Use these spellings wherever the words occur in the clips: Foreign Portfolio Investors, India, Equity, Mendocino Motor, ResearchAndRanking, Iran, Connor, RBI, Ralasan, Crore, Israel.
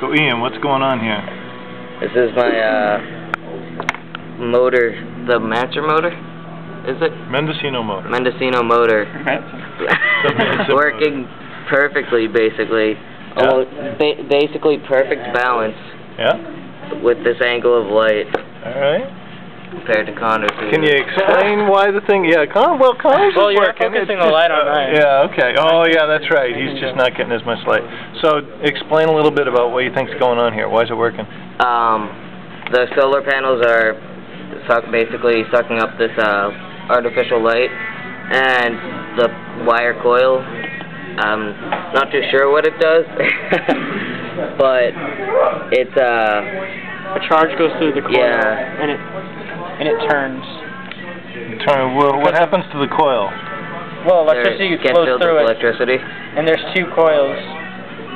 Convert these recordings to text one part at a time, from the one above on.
So Ian, what's going on here? This is my motor, the Matcher motor, is it? Mendocino motor. Mendocino motor. Working perfectly, basically. Yeah. Almost basically perfect balance. Yeah. With this angle of light. All right. Compared to Connor's. Can you explain why the thing? Yeah, Connor's. Well, you're focusing the light on mine. Yeah. Okay. Oh, yeah. That's right. He's just not getting as much light. So, explain a little bit about what you think's going on here. Why is it working? The solar panels are basically sucking up this artificial light, and the wire coil. Not too sure what it does, but it's a charge goes through the coil. Yeah. And it turns. Well, what happens to the coil? Well, electricity flows through it. Electricity. And there's two coils,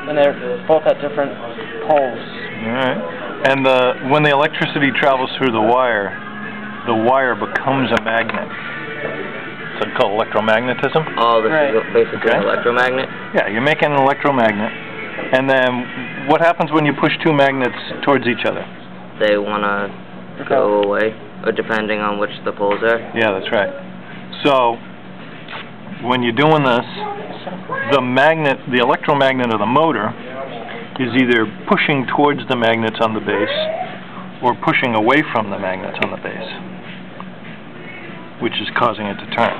and they're both at different poles. All right. And when the electricity travels through the wire becomes a magnet. So it's called electromagnetism. Oh, this is basically an electromagnet. Yeah, you're making an electromagnet. And then what happens when you push two magnets towards each other? They want to go away. Or depending on which the poles are. Yeah, that's right. So, when you're doing this, the magnet, the electromagnet of the motor is either pushing towards the magnets on the base or pushing away from the magnets on the base, which is causing it to turn.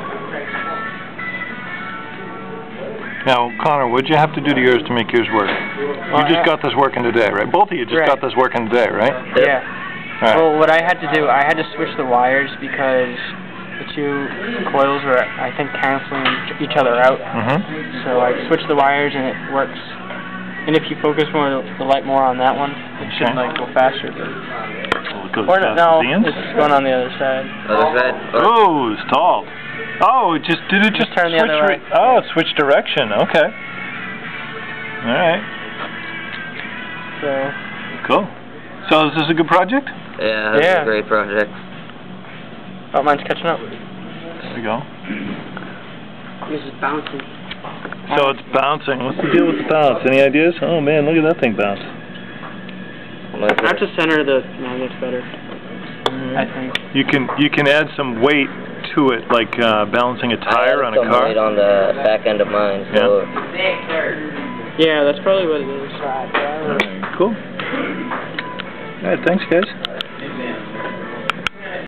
Now, Connor, what'd you have to do to yours to make yours work? Well, you just got this working today, right? Both of you just got this working today, right? Yeah. Right. Well, what I had to do, I had to switch the wires because the two coils were, I think, canceling each other out. So I switched the wires and it works. And if you focus the light more on that one, it should like go faster. Well, it goes faster. No, it's going on the other side. Other side? Oh, it's tall. Oh, it just turned the other way. Oh, switch direction. Okay. All right. So. Cool. So is this a good project? Yeah, that's a great project. Oh, mine's catching up. There we go. This is bouncing. So it's bouncing. What's the deal with the bounce? Any ideas? Oh man, look at that thing bounce. I have to center the magnets better. I think. You can add some weight to it, like balancing a tire on a car. I have some weight on the back end of mine. So yeah, that's probably what it is. All right, cool. All right, thanks, guys.